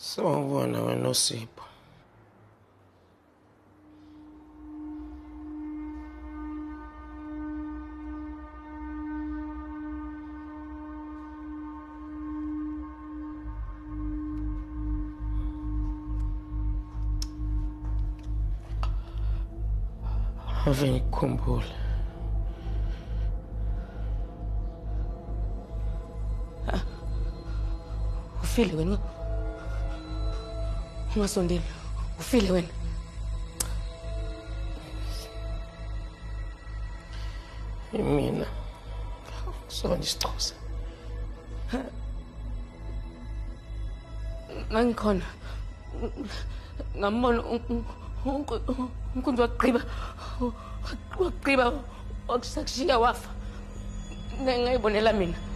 Sema wana wanosipa. Avenikumbula. Ufile wenu. Umasondeni. Ufile wenu. Mina. So nistrosa. Ngikhona. Ngamona unkunzi wagqiba wakushakshiya wafa ngayibonela mina.